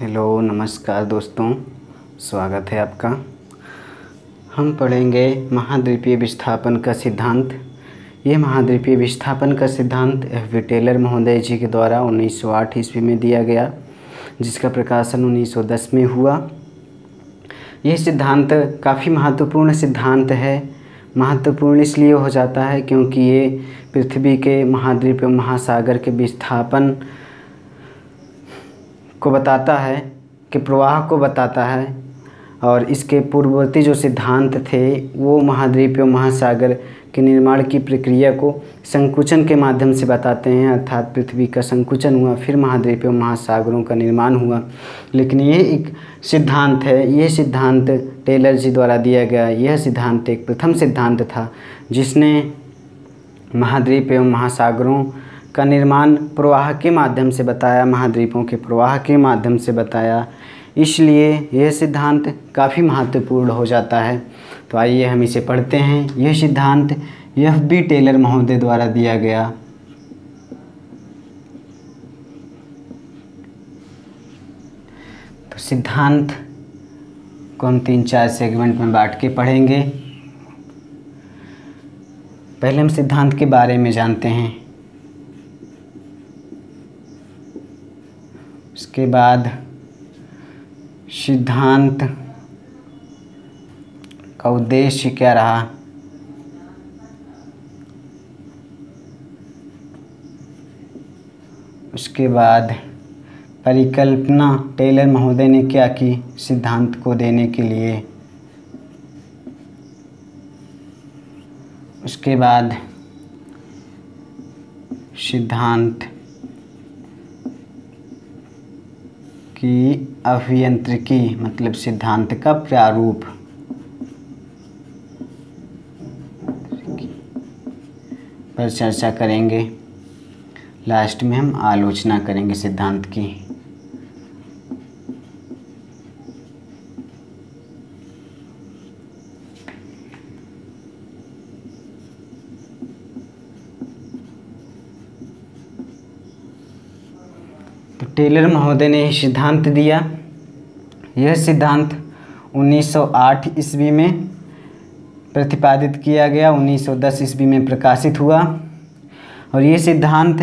Hello नमस्कार दोस्तों, स्वागत है आपका। हम पढ़ेंगे महाद्वीपीय विस्थापन का सिद्धांत। ये महाद्वीपीय विस्थापन का सिद्धांत FV टेलर महोदय जी के द्वारा 1908 ईस्वी में दिया गया, जिसका प्रकाशन 1910 में हुआ। यह सिद्धांत काफ़ी महत्वपूर्ण सिद्धांत है। महत्वपूर्ण इसलिए हो जाता है क्योंकि ये पृथ्वी के महाद्वीप एवं महासागर के विस्थापन को बताता है, कि प्रवाह को बताता है। और इसके पूर्ववर्ती जो सिद्धांत थे वो महाद्वीप एवं महासागर के निर्माण की प्रक्रिया को संकुचन के माध्यम से बताते हैं, अर्थात पृथ्वी का संकुचन हुआ, फिर महाद्वीप एवं महासागरों का निर्माण हुआ। लेकिन ये एक सिद्धांत है, यह सिद्धांत टेलर जी द्वारा दिया गया। यह सिद्धांत एक प्रथम सिद्धांत था जिसने महाद्वीप एवं महासागरों का निर्माण प्रवाह के माध्यम से बताया, महाद्वीपों के प्रवाह के माध्यम से बताया। इसलिए यह सिद्धांत काफ़ी महत्वपूर्ण हो जाता है। तो आइए हम इसे पढ़ते हैं। यह सिद्धांत FV टेलर महोदय द्वारा दिया गया। तो सिद्धांत को हम 3-4 सेगमेंट में बांट के पढ़ेंगे। पहले हम सिद्धांत के बारे में जानते हैं, उसके बाद सिद्धांत का उद्देश्य क्या रहा, उसके बाद परिकल्पना टेलर महोदय ने क्या की सिद्धांत को देने के लिए, उसके बाद सिद्धांत की अभियांत्रिकी मतलब सिद्धांत का प्रारूप, पर चर्चा करेंगे। लास्ट में हम आलोचना करेंगे सिद्धांत की। टेलर महोदय ने यह सिद्धांत दिया। यह सिद्धांत 1908 ईस्वी में प्रतिपादित किया गया, 1910 ईस्वी में प्रकाशित हुआ। और यह सिद्धांत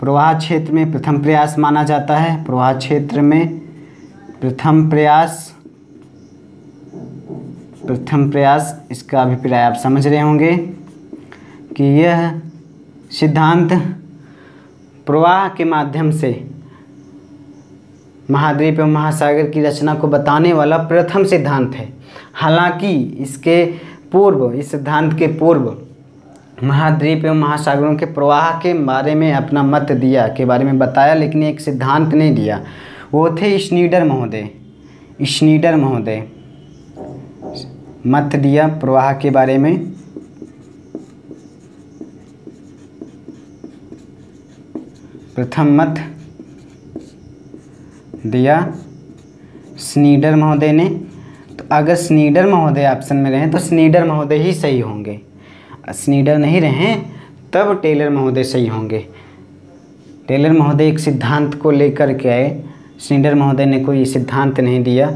प्रवाह क्षेत्र में प्रथम प्रयास माना जाता है। प्रवाह क्षेत्र में प्रथम प्रयास इसका अभिप्राय आप समझ रहे होंगे कि यह सिद्धांत प्रवाह के माध्यम से महाद्वीप एवं महासागर की रचना को बताने वाला प्रथम सिद्धांत है। हालांकि इसके पूर्व, इस सिद्धांत के पूर्व महाद्वीप एवं महासागरों के प्रवाह के बारे में अपना मत दिया, के बारे में बताया, लेकिन एक सिद्धांत नहीं दिया। वो थे श्नाइडर महोदय। श्नाइडर महोदय मत दिया प्रवाह के बारे में। प्रथम मत दिया श्नाइडर महोदय ने। तो अगर श्नाइडर महोदय ऑप्शन में रहें तो श्नाइडर महोदय ही सही होंगे, श्नाइडर नहीं रहें तब टेलर महोदय सही होंगे। टेलर महोदय एक सिद्धांत को लेकर के आए, श्नाइडर महोदय ने कोई सिद्धांत नहीं दिया।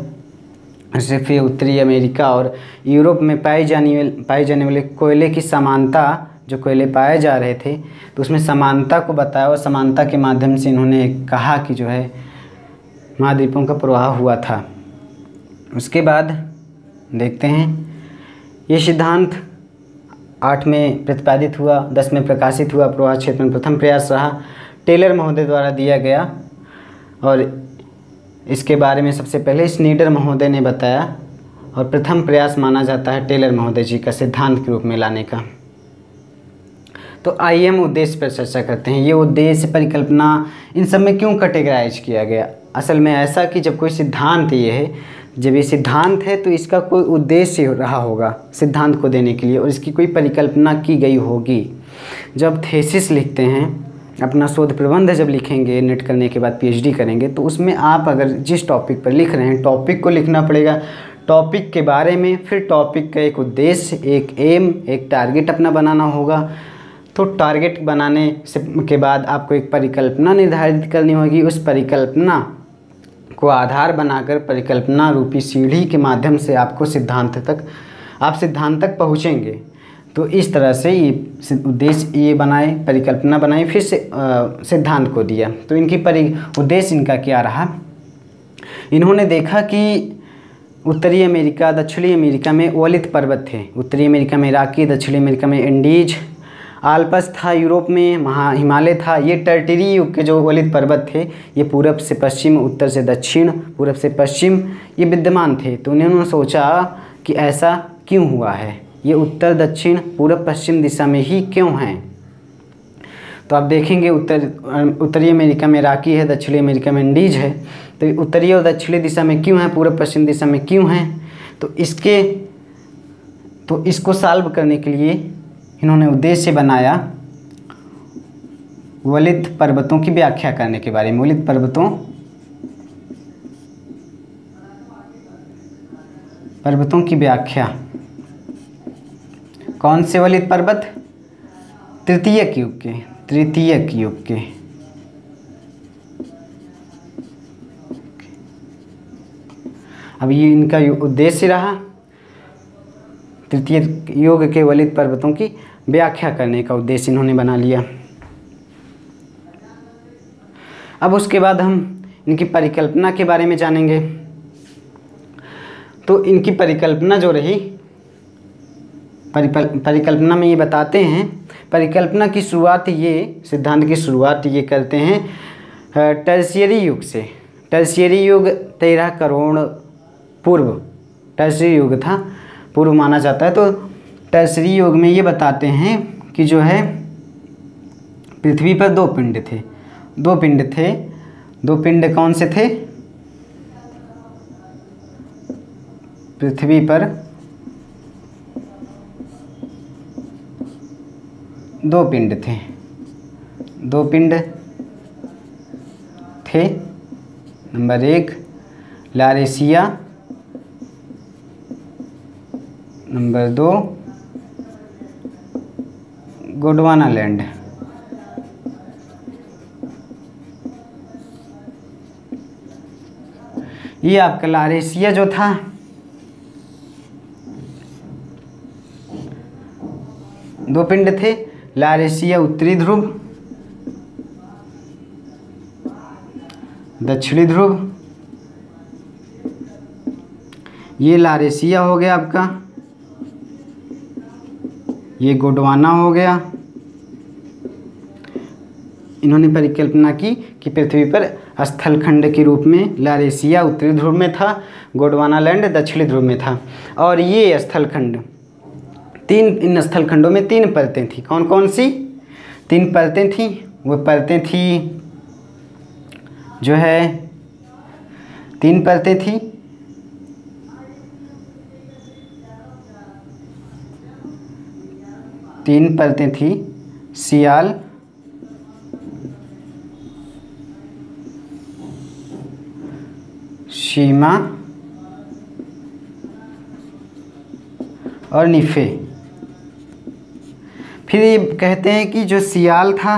सिर्फ ये उत्तरी अमेरिका और यूरोप में पाए जाने वाले कोयले की समानता, जो कोयले पाए जा रहे थे, तो उसमें समानता को बताया। और समानता के माध्यम से इन्होंने कहा कि जो है महाद्वीपों का प्रवाह हुआ था। उसके बाद देखते हैं, ये सिद्धांत 8 में प्रतिपादित हुआ, 10 में प्रकाशित हुआ, प्रवाह क्षेत्र में प्रथम प्रयास रहा, टेलर महोदय द्वारा दिया गया। और इसके बारे में सबसे पहले श्नाइडर महोदय ने बताया और प्रथम प्रयास माना जाता है टेलर महोदय जी का सिद्धांत के रूप में लाने का। तो आइए हम उद्देश्य पर चर्चा करते हैं। ये उद्देश्य, परिकल्पना, इन सब में क्यों कैटेगराइज किया गया? असल में ऐसा कि जब कोई सिद्धांत ये है, जब ये सिद्धांत है तो इसका कोई उद्देश्य रहा होगा सिद्धांत को देने के लिए, और इसकी कोई परिकल्पना की गई होगी। जब थीसिस लिखते हैं, अपना शोध प्रबंध जब लिखेंगे, नेट करने के बाद PhD करेंगे, तो उसमें आप अगर जिस टॉपिक पर लिख रहे हैं, टॉपिक को लिखना पड़ेगा, टॉपिक के बारे में, फिर टॉपिक का एक उद्देश्य, एक एम, एक टारगेट अपना बनाना होगा। तो टारगेट बनाने के बाद आपको एक परिकल्पना निर्धारित करनी होगी। उस परिकल्पना को आधार बनाकर परिकल्पना रूपी सीढ़ी के माध्यम से आपको आप सिद्धांत तक पहुँचेंगे। तो इस तरह से ये उद्देश्य ये बनाए, परिकल्पना बनाई, फिर सिद्धांत को दिया। तो इनकी उद्देश्य इनका क्या रहा, इन्होंने देखा कि उत्तरी अमेरिका दक्षिणी अमेरिका में ओलित पर्वत थे। उत्तरी अमेरिका में रॉकी, दक्षिणी अमेरिका में एंडीज, आल्प्स था, यूरोप में हिमालय था। ये टर्टिरी युग के जो ओलित पर्वत थे ये पूरब से पश्चिम, उत्तर से दक्षिण, पूरब से पश्चिम ये विद्यमान थे। तो उन्होंने सोचा कि ऐसा क्यों हुआ है, ये उत्तर दक्षिण पूरब पश्चिम दिशा में ही क्यों हैं। तो आप देखेंगे उत्तरी अमेरिका में रॉकी है, दक्षिणी अमेरिका में एंडीज है। तो उत्तरी और दक्षिणी दिशा में क्यों है, पूरब पश्चिम दिशा में क्यों है। तो इसको सॉल्व करने के लिए इन्होंने उद्देश्य बनाया ओलित पर्वतों की व्याख्या करने के बारे में। ओलित पर्वतों की व्याख्या, कौन से ओलित पर्वत, तृतीयक युग के। अब ये इनका उद्देश्य रहा तृतीयक युग के ओलित पर्वतों की व्याख्या करने का उद्देश्य इन्होंने बना लिया। अब उसके बाद हम इनकी परिकल्पना के बारे में जानेंगे। तो इनकी परिकल्पना जो रही, परिकल्पना में ये बताते हैं, परिकल्पना की शुरुआत ये, सिद्धांत की शुरुआत ये करते हैं टर्शियरी युग से। टर्शियरी युग 13 करोड़ पूर्व टर्शियरी युग था, पूर्व माना जाता है। तो टर्शियरी युग में ये बताते हैं कि जो है पृथ्वी पर दो पिंड कौन से थे, पृथ्वी पर दो पिंड थे। Number 1 Laurasia, number 2 Gondwana land. ये आपका लारेसिया जो था, दो पिंड थे, लारेसिया उत्तरी ध्रुव दक्षिणी ध्रुव। ये लारेसिया हो गया आपका, ये गोंडवाना हो गया। इन्होंने परिकल्पना की कि पृथ्वी पर स्थलखंड के रूप में लारेसिया उत्तरी ध्रुव में था, गोंडवाना लैंड दक्षिणी ध्रुव में था। और ये स्थलखंड इन स्थलखंडों में 3 परतें थी। कौन कौन सी 3 परतें थी, वो परतें थी जो है 3 परतें थी सियाल, सीमा और निफे। फिर ये कहते हैं कि जो सियाल था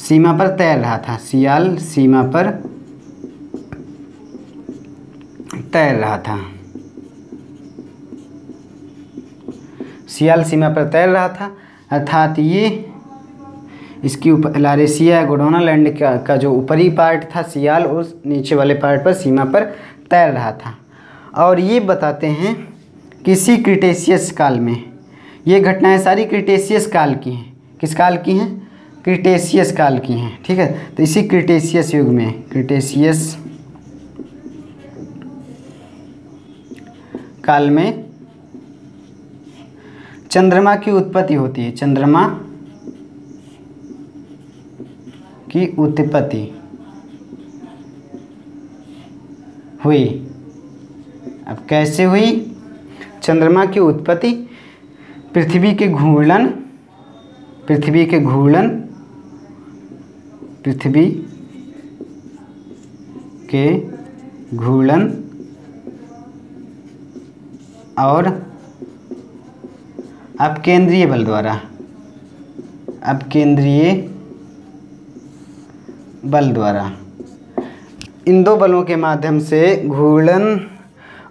सीमा पर तैर रहा था, सियाल सीमा पर तैर रहा था, सियाल सीमा पर तैर रहा था। अर्थात ये इसकी लारेसिया गोंडवाना लैंड का जो ऊपरी पार्ट था सियाल, उस नीचे वाले पार्ट पर सीमा पर तैर रहा था। और ये बताते हैं किसी क्रिटेशियस काल में, ये घटनाएं सारी क्रिटेशियस काल की हैं। किस काल की हैं, क्रिटेशियस काल की हैं, ठीक है। तो इसी क्रिटेशियस युग में, क्रिटेशियस काल में चंद्रमा की उत्पत्ति होती है, चंद्रमा की उत्पत्ति हुई। अब कैसे हुई चंद्रमा की उत्पत्ति, पृथ्वी के घूर्णन और अपकेंद्रीय बल द्वारा इन दो बलों के माध्यम से घूर्णन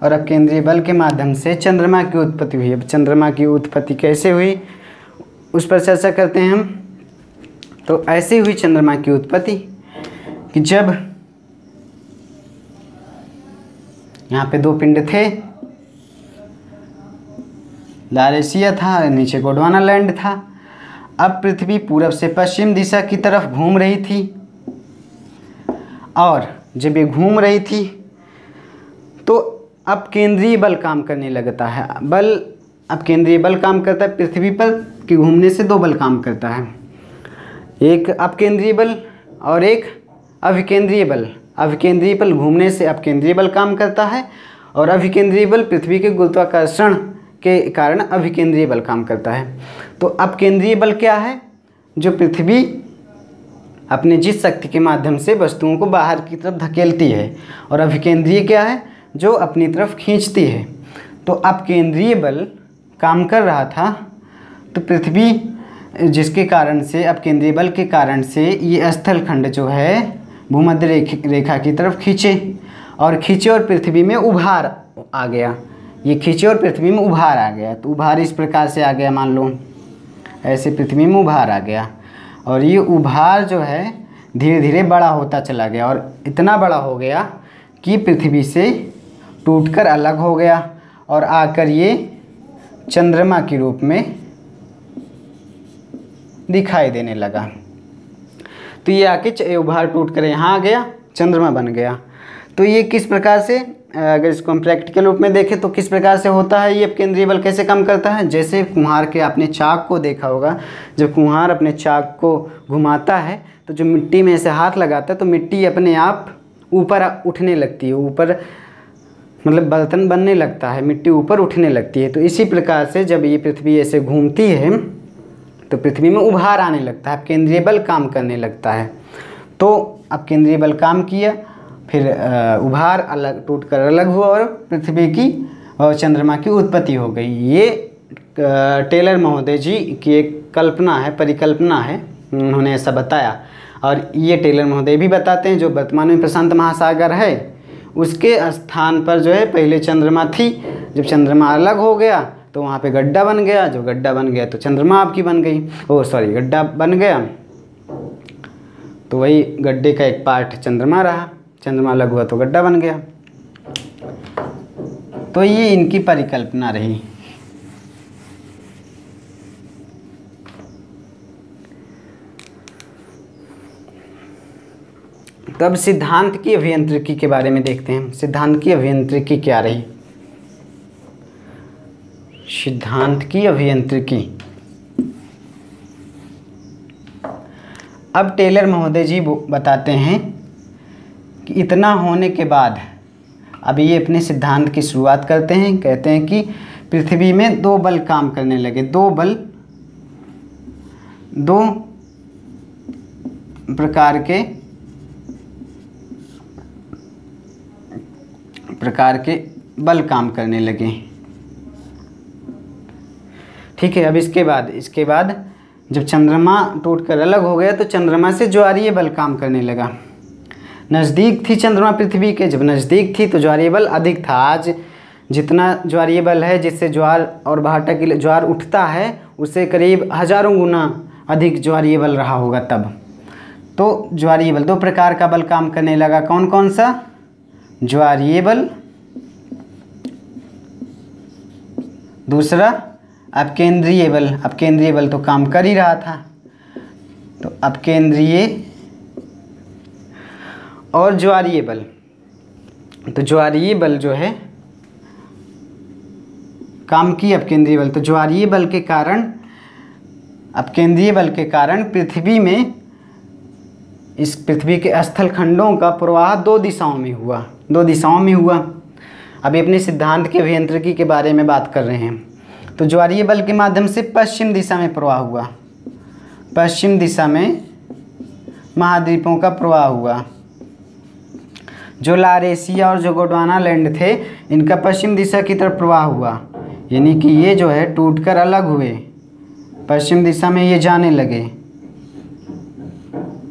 और अपकेंद्रीय बल के माध्यम से चंद्रमा की उत्पत्ति हुई। अब चंद्रमा की उत्पत्ति कैसे हुई उस पर चर्चा करते हैं हम। तो ऐसे हुई चंद्रमा की उत्पत्ति कि जब यहाँ पे दो पिंड थे, लारेसिया था, नीचे गोंडवाना लैंड था। अब पृथ्वी पूरब से पश्चिम दिशा की तरफ घूम रही थी और जब ये घूम रही थी तो अब केंद्रीय बल काम करने लगता है। अब केंद्रीय बल काम करता है पृथ्वी पर कि घूमने से दो बल काम करता है, एक अपकेंद्रीय बल और एक अभिकेंद्रीय बल। अभिकेंद्रीय बल घूमने से अपकेंद्रीय बल काम करता है और अभिकेंद्रीय बल पृथ्वी के गुरुत्वाकर्षण के कारण अभिकेंद्रीय बल काम करता है। तो अपकेंद्रीय बल क्या है? जो पृथ्वी अपने जिस शक्ति के माध्यम से वस्तुओं को बाहर की तरफ धकेलती है, और अभिकेंद्रीय क्या है? जो अपनी तरफ खींचती है। तो अपकेंद्रीय बल काम कर रहा था तो पृथ्वी जिसके कारण से अपकेंद्रीय बल के कारण से ये स्थलखंड जो है भूमध्य रेखा की तरफ खींचे और पृथ्वी में उभार आ गया। ये खींचे और पृथ्वी में उभार आ गया। तो उभार इस प्रकार से आ गया, मान लो ऐसे पृथ्वी में उभार आ गया और ये उभार जो है धीरे धीरे बड़ा होता चला गया और इतना बड़ा हो गया कि पृथ्वी से टूटकर अलग हो गया और आकर ये चंद्रमा के रूप में दिखाई देने लगा। तो ये आके उभार टूट कर यहाँ आ गया, चंद्रमा बन गया। तो ये किस प्रकार से, अगर इसको हम प्रैक्टिकल रूप में देखें तो किस प्रकार से होता है, ये अपकेंद्रीय बल कैसे काम करता है? जैसे कुम्हार के आपने चाक को देखा होगा, जब कुम्हार अपने चाक को घुमाता है तो जो मिट्टी में ऐसे हाथ लगाता है तो मिट्टी अपने आप ऊपर उठने लगती है, ऊपर मतलब बर्तन बनने लगता है, मिट्टी ऊपर उठने लगती है। तो इसी प्रकार से जब ये पृथ्वी ऐसे घूमती है तो पृथ्वी में उभार आने लगता है, अपकेंद्रीय बल काम करने लगता है। तो अपकेंद्रीय बल काम किया, फिर उभार अलग टूट कर अलग हुआ और पृथ्वी की और चंद्रमा की उत्पत्ति हो गई। ये टेलर महोदय जी की एक कल्पना है, परिकल्पना है, उन्होंने ऐसा बताया। और ये टेलर महोदय भी बताते हैं जो वर्तमान में प्रशांत महासागर है उसके स्थान पर जो है पहले चंद्रमा थी, जब चंद्रमा अलग हो गया तो वहाँ पे गड्ढा बन गया, जो गड्ढा बन गया तो चंद्रमा आपकी बन गई, गड्ढा बन गया तो वही गड्ढे का एक पार्ट चंद्रमा रहा, चंद्रमा अलग हुआ तो गड्ढा बन गया। तो ये इनकी परिकल्पना रही। तब सिद्धांत की अभियांत्रिकी के बारे में देखते हैं। सिद्धांत की अभियांत्रिकी क्या रही? सिद्धांत की अभियांत्रिकी, अब टेलर महोदय जी बताते हैं कि इतना होने के बाद अब ये अपने सिद्धांत की शुरुआत करते हैं। कहते हैं कि पृथ्वी में दो बल काम करने लगे, दो प्रकार के बल काम करने लगे। ठीक है। अब इसके बाद जब चंद्रमा टूटकर अलग हो गया तो चंद्रमा से ज्वारीय बल काम करने लगा। नज़दीक थी चंद्रमा पृथ्वी के, जब नज़दीक थी तो ज्वारीय बल अधिक था। आज जितना ज्वारीय बल है, जिससे ज्वार और भाटा के लिए ज्वार उठता है, उससे करीब हज़ारों गुना अधिक ज्वारीय बल रहा होगा तब। तो ज्वारीय बल, दो प्रकार का बल काम करने लगा। कौन कौन सा? ज्वारीय बल, दूसरा अपकेंद्रीय बल। अपकेंद्रीय बल तो काम कर ही रहा था, तो अपकेंद्रीय और ज्वारीय बल। तो ज्वारीय बल जो है काम की अपकेंद्रीय बल, तो ज्वारीय बल के कारण, अपकेंद्रीय बल के कारण पृथ्वी में, इस पृथ्वी के स्थलखंडों का प्रवाह दो दिशाओं में हुआ। अभी अपने सिद्धांत के अभियांत्रिकी के बारे में बात कर रहे हैं। तो ज्वारीय बल के माध्यम से पश्चिम दिशा में प्रवाह हुआ, पश्चिम दिशा में महाद्वीपों का प्रवाह हुआ। जो लारेसिया और जो गोंडवाना लैंड थे इनका पश्चिम दिशा की तरफ प्रवाह हुआ, यानी कि ये जो है टूटकर अलग हुए, पश्चिम दिशा में ये जाने लगे।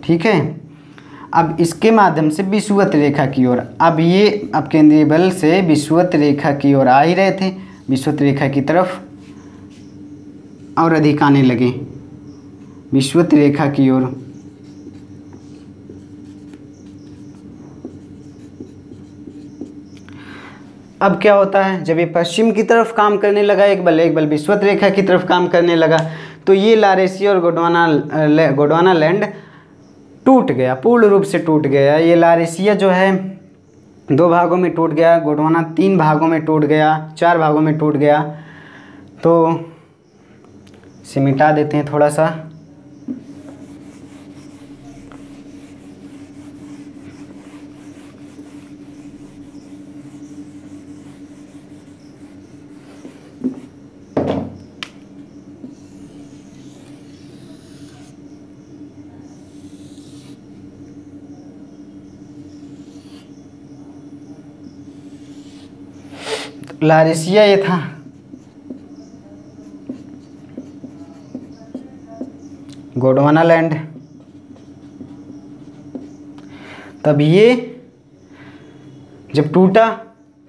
ठीक है। अब इसके माध्यम से विषुवत रेखा की ओर, अब ये अब केंद्रीय बल से विषुवत रेखा की ओर आ ही रहे थे, विषुवत रेखा की तरफ और अधिक आने लगे, विषुवत रेखा की ओर। अब क्या होता है, जब ये पश्चिम की तरफ काम करने लगा एक बल विषुवत रेखा की तरफ काम करने लगा, तो ये लारेसिया और गोंडवाना लैंड टूट गया, पूर्ण रूप से टूट गया। ये लारेसिया जो है 2 भागों में टूट गया, गोंडवाना 3 भागों में टूट गया, 4 भागों में टूट गया। तो इसे मिटा देते हैं थोड़ा सा। लारेसिया ये था, गोंडवाना लैंड, तब ये जब टूटा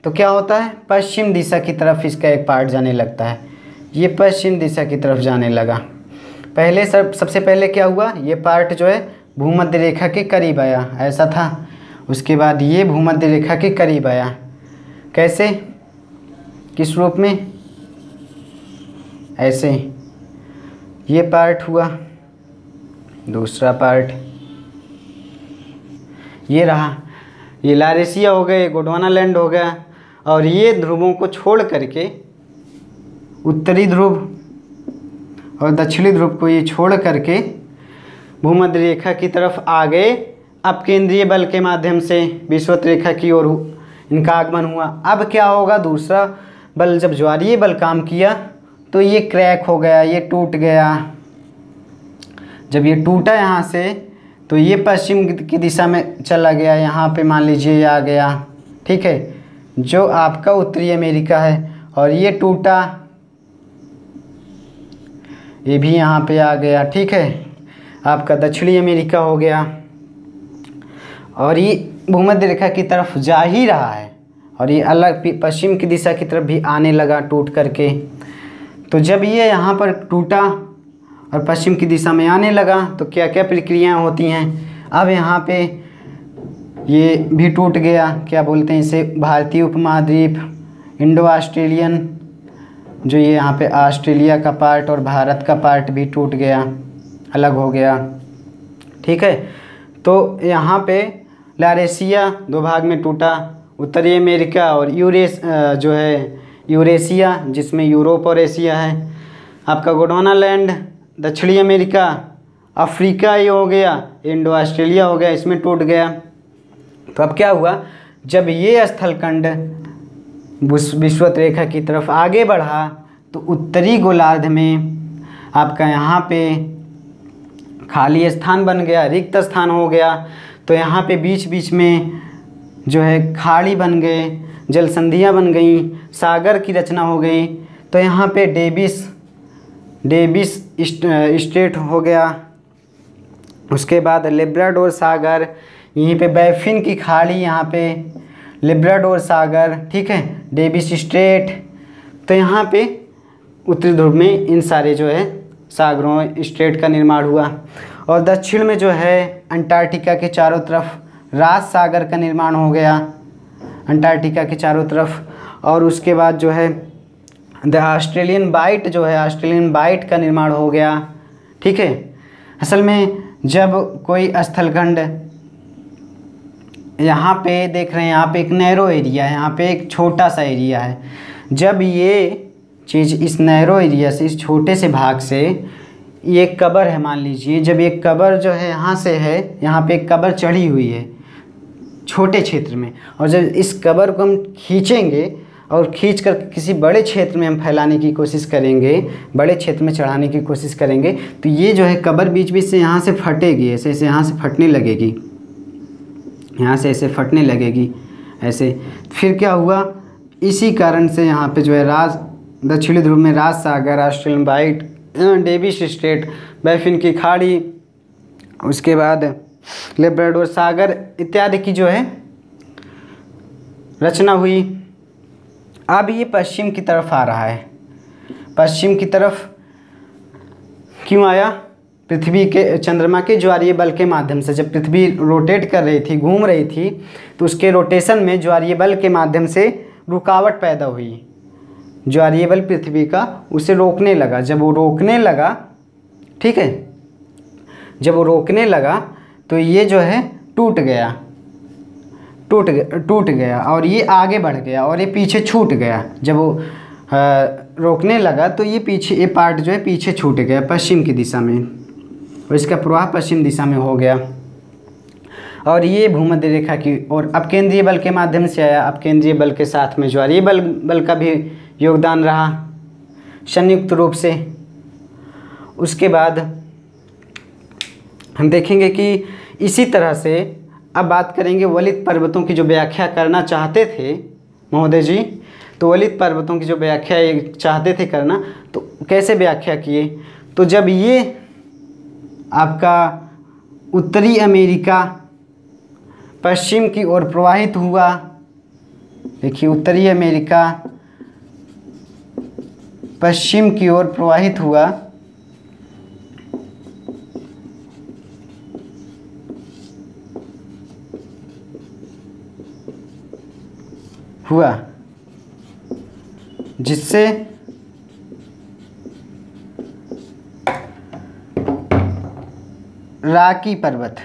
तो क्या होता है, पश्चिम दिशा की तरफ इसका एक पार्ट जाने लगता है, ये पश्चिम दिशा की तरफ जाने लगा। पहले सबसे पहले क्या हुआ, ये पार्ट जो है भूमध्य रेखा के करीब आया, ऐसा था। उसके बाद ये भूमध्य रेखा के करीब आया, कैसे, किस रूप में, ऐसे। ये पार्ट हुआ, दूसरा पार्ट ये रहा, ये लारेसिया हो गया, गोंडवाना लैंड हो गया, और ये ध्रुवों को छोड़ करके उत्तरी ध्रुव और दक्षिणी ध्रुव को ये छोड़ करके भूमध्य रेखा की तरफ आ गए। अब केंद्रीय बल के माध्यम से विषुवत रेखा की ओर इनका आगमन हुआ। अब क्या होगा, दूसरा बल जब ज्वारीय बल काम किया तो ये क्रैक हो गया, ये टूट गया। जब ये टूटा यहाँ से तो ये पश्चिम की दिशा में चला गया, यहाँ पे मान लीजिए ये आ गया, ठीक है, जो आपका उत्तरी अमेरिका है। और ये टूटा, ये भी यहाँ पे आ गया, ठीक है, आपका दक्षिणी अमेरिका हो गया। और ये भूमध्य रेखा की तरफ जा ही रहा है और ये अलग पश्चिम की दिशा की तरफ भी आने लगा टूट करके। तो जब ये यहाँ पर टूटा और पश्चिम की दिशा में आने लगा तो क्या क्या प्रक्रियाएं होती हैं, अब यहाँ पे ये भी टूट गया, क्या बोलते हैं इसे, भारतीय उपमहाद्वीप, इंडो ऑस्ट्रेलियन, जो ये यहाँ पे ऑस्ट्रेलिया का पार्ट और भारत का पार्ट भी टूट गया, अलग हो गया, ठीक है। तो यहाँ पे लारेसिया 2 भाग में टूटा, उत्तरी अमेरिका और यूरेशिया जिसमें यूरोप और एशिया है, आपका गोंडवाना लैंड, दक्षिणी अमेरिका, अफ्रीका ये हो गया, इंडो ऑस्ट्रेलिया हो गया, इसमें टूट गया। तो अब क्या हुआ, जब ये स्थलखंड विषुवत रेखा की तरफ आगे बढ़ा तो उत्तरी गोलार्ध में आपका यहाँ पे खाली स्थान बन गया, रिक्त स्थान हो गया। तो यहाँ पे बीच बीच में जो है खाड़ी बन गए, जलसंधियाँ बन गई, सागर की रचना हो गई। तो यहाँ पे डेविस स्ट्रेट हो गया, उसके बाद लैब्राडोर सागर, यहीं पे बैफिन की खाड़ी, यहाँ पे लैब्राडोर सागर, ठीक है, डेविस स्ट्रेट। तो यहाँ पे उत्तरी ध्रुव में इन सारे जो है सागरों स्ट्रेट का निर्माण हुआ। और दक्षिण में जो है अंटार्कटिका के चारों तरफ रॉस सागर का निर्माण हो गया, अंटार्कटिका के चारों तरफ। और उसके बाद जो है द ऑस्ट्रेलियन बाइट, जो है ऑस्ट्रेलियन बाइट का निर्माण हो गया, ठीक है। असल में जब कोई स्थलखंड, यहाँ पे देख रहे हैं, यहाँ पे एक नैरो एरिया है, यहाँ पे एक छोटा सा एरिया है, जब ये चीज़ इस नैरो एरिया से, इस छोटे से भाग से, ये कबर है मान लीजिए, जब ये कबर जो है यहाँ से है, यहाँ पे एक कबर चढ़ी हुई है छोटे क्षेत्र में, और जब इस कबर को हम खींचेंगे और खींच कर किसी बड़े क्षेत्र में हम फैलाने की कोशिश करेंगे, बड़े क्षेत्र में चढ़ाने की कोशिश करेंगे, तो ये जो है कबर बीच बीच से यहाँ से फटेगी, ऐसे ऐसे यहाँ से फटने लगेगी, यहाँ से ऐसे फटने लगेगी, ऐसे। फिर क्या हुआ, इसी कारण से यहाँ पर जो है दक्षिणी ध्रुव में रॉस सागर, Australian bite, Davis straight, Baffin की खाड़ी, उसके बाद लेब्राडोर सागर इत्यादि की जो है रचना हुई। अब ये पश्चिम की तरफ आ रहा है। पश्चिम की तरफ क्यों आया? पृथ्वी के चंद्रमा के ज्वारीय बल के माध्यम से। जब पृथ्वी रोटेट कर रही थी, घूम रही थी, तो उसके रोटेशन में ज्वारीय बल के माध्यम से रुकावट पैदा हुई। ज्वारीय बल पृथ्वी का उसे रोकने लगा। जब वो रोकने लगा, ठीक है, जब वो रोकने लगा तो ये जो है टूट गया और ये आगे बढ़ गया और ये पीछे छूट गया। जब वो रोकने लगा तो ये पीछे, ये पार्ट जो है पीछे छूट गया पश्चिम की दिशा में और इसका प्रवाह पश्चिम दिशा में हो गया और ये भूमध्य रेखा की और अब केंद्रीय बल के माध्यम से आया। अब केंद्रीय बल के साथ में ज्वारीय बल का भी योगदान रहा संयुक्त रूप से। उसके बाद हम देखेंगे कि इसी तरह से अब बात करेंगे वलित पर्वतों की जो व्याख्या करना चाहते थे महोदय जी। तो वलित पर्वतों की जो व्याख्या चाहते थे करना, तो कैसे व्याख्या किए? तो जब ये आपका उत्तरी अमेरिका पश्चिम की ओर प्रवाहित हुआ, देखिए उत्तरी अमेरिका पश्चिम की ओर प्रवाहित हुआ, जिससे राकी पर्वत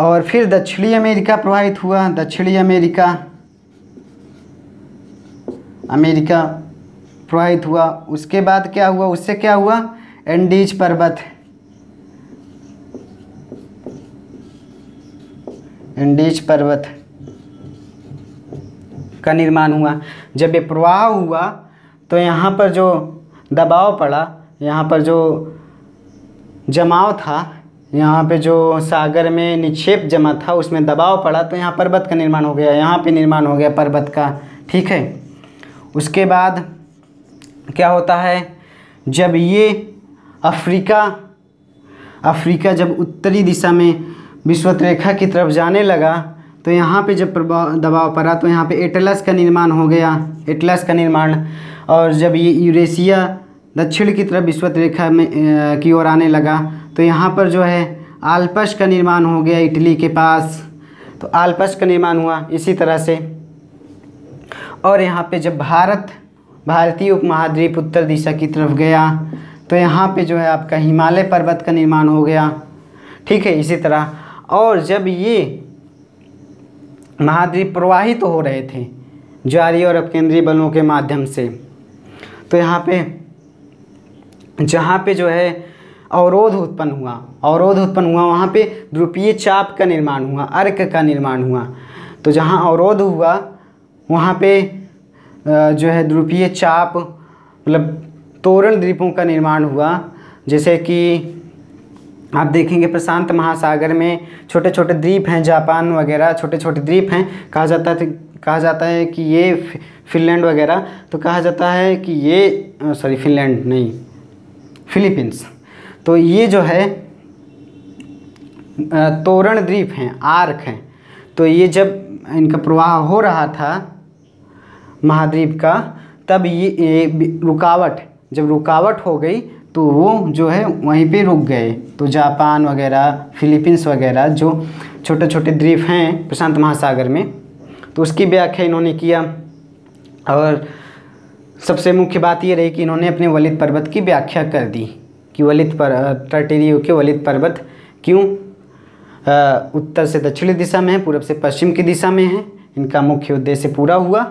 और फिर दक्षिणी अमेरिका प्रभावित हुआ। दक्षिणी अमेरिका प्रभावित हुआ। उसके बाद क्या हुआ? उससे क्या हुआ? एंडीज पर्वत का निर्माण हुआ। जब ये प्रवाह हुआ तो यहाँ पर जो दबाव पड़ा, यहाँ पर जो जमाव था, यहाँ पे जो सागर में निक्षेप जमा था, उसमें दबाव पड़ा तो यहाँ पर्वत का निर्माण हो गया। यहाँ पे निर्माण हो गया पर्वत का, ठीक है। उसके बाद क्या होता है? जब ये अफ्रीका जब उत्तरी दिशा में विषुवत रेखा की तरफ जाने लगा तो यहाँ पे जब दबाव पड़ा तो यहाँ पे एटलस का निर्माण हो गया, एटलस का निर्माण। और जब ये यूरेशिया दक्षिण की तरफ विषुवत रेखा में की ओर आने लगा तो यहाँ पर जो है आल्प्स का निर्माण हो गया, इटली के पास, तो आल्प्स का निर्माण हुआ इसी तरह से। और यहाँ पे जब भारतीय उपमहाद्वीप उत्तर दिशा की तरफ गया तो यहाँ पे जो है आपका हिमालय पर्वत का निर्माण हो गया, ठीक है, इसी तरह। और जब ये महाद्वीप प्रवाहित तो हो रहे थे ज्वारीय और अपकेंद्रीय बलों के माध्यम से, तो यहाँ पे जहाँ पे जो है अवरोध उत्पन्न हुआ वहाँ पे ध्रुवीय चाप का निर्माण हुआ, अर्क का निर्माण हुआ। तो जहाँ अवरोध हुआ वहाँ पे जो है ध्रुवीय चाप, मतलब तोरण द्वीपों का निर्माण हुआ। जैसे कि आप देखेंगे प्रशांत महासागर में छोटे छोटे द्वीप हैं, जापान वगैरह छोटे छोटे द्वीप हैं। कहा जाता है कि ये फिनलैंड वगैरह, तो कहा जाता है कि ये सॉरी फिनलैंड नहीं फिलीपींस, तो ये जो है तोरण द्वीप हैं, आर्क हैं। तो ये जब इनका प्रवाह हो रहा था महाद्वीप का, तब ये रुकावट हो गई तो वो जो है वहीं पे रुक गए। तो जापान वगैरह, फिलीपींस वगैरह जो छोटे छोटे द्वीप हैं प्रशांत महासागर में, तो उसकी व्याख्या इन्होंने किया। और सबसे मुख्य बात ये रही कि इन्होंने अपने वलित पर्वत की व्याख्या कर दी कि टर्टेरियो के वलित पर्वत क्यों उत्तर से दक्षिणी दिशा में है, पूर्व से पश्चिम की दिशा में है। इनका मुख्य उद्देश्य पूरा हुआ।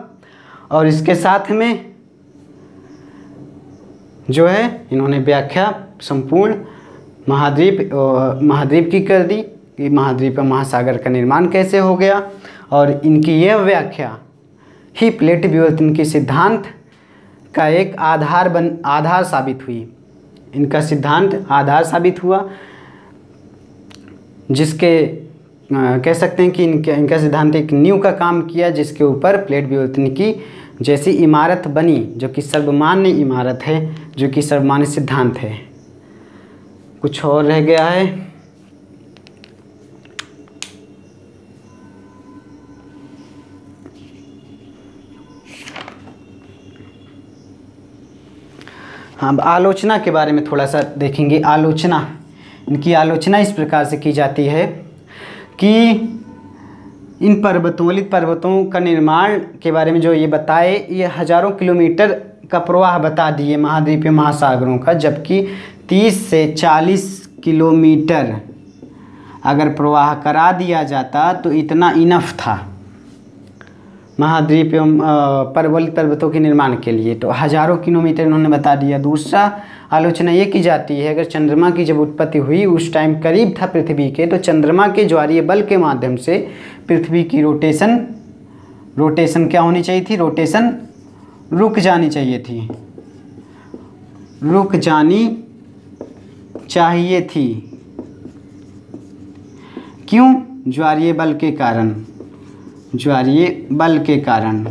और इसके साथ में जो है इन्होंने व्याख्या संपूर्ण महाद्वीप की कर दी कि महाद्वीप महासागर का निर्माण कैसे हो गया। और इनकी यह व्याख्या ही प्लेट विवर्तन के सिद्धांत का एक आधार साबित हुई। इनका सिद्धांत आधार साबित हुआ, जिसके कह सकते हैं कि इनका सिद्धांत एक नींव का काम किया, जिसके ऊपर प्लेट विवर्तन की जैसी इमारत बनी जो कि सर्वमान्य इमारत है, जो कि सर्वमान्य सिद्धांत है। कुछ और रह गया है, हाँ। अब आलोचना के बारे में थोड़ा सा देखेंगे। आलोचना, इनकी आलोचना इस प्रकार से की जाती है कि इन पर्वतोलित पर्वतों का निर्माण के बारे में जो ये बताए, ये हज़ारों किलोमीटर का प्रवाह बता दिए महाद्वीपीय महासागरों का, जबकि 30 से 40 किलोमीटर अगर प्रवाह करा दिया जाता तो इतना इनफ था महाद्वीप एवं पर्वत पर्वतों के निर्माण के लिए। तो हज़ारों किलोमीटर इन्होंने बता दिया। दूसरा आलोचना ये की जाती है, अगर चंद्रमा की जब उत्पत्ति हुई उस टाइम करीब था पृथ्वी के, तो चंद्रमा के ज्वारीय बल के माध्यम से पृथ्वी की रोटेशन क्या होनी चाहिए थी, रोटेशन रुक जानी चाहिए थी, क्यों? ज्वारीय बल के कारण,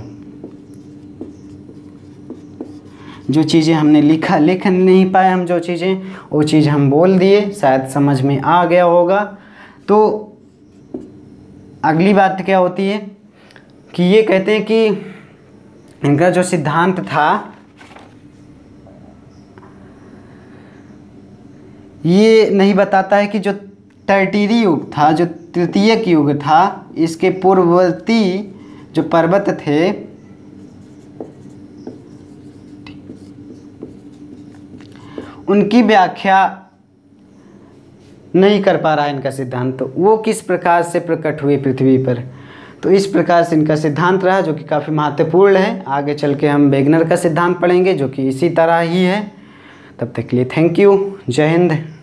जो चीज़ें हमने लिख नहीं पाए हम, जो चीज़ें वो चीज़ हम बोल दिए, शायद समझ में आ गया होगा। तो अगली बात क्या होती है कि ये कहते हैं कि इनका जो सिद्धांत था ये नहीं बताता है कि जो टर्टियरी युग था, जो तृतीयक युग था, इसके पूर्ववर्ती जो पर्वत थे उनकी व्याख्या नहीं कर पा रहा है इनका सिद्धांत। तो वो किस प्रकार से प्रकट हुए पृथ्वी पर, तो इस प्रकार से इनका सिद्धांत रहा, जो कि काफ़ी महत्वपूर्ण है। आगे चल के हम वेगनर का सिद्धांत पढ़ेंगे जो कि इसी तरह ही है। तब तक के लिए थैंक यू, जय हिंद।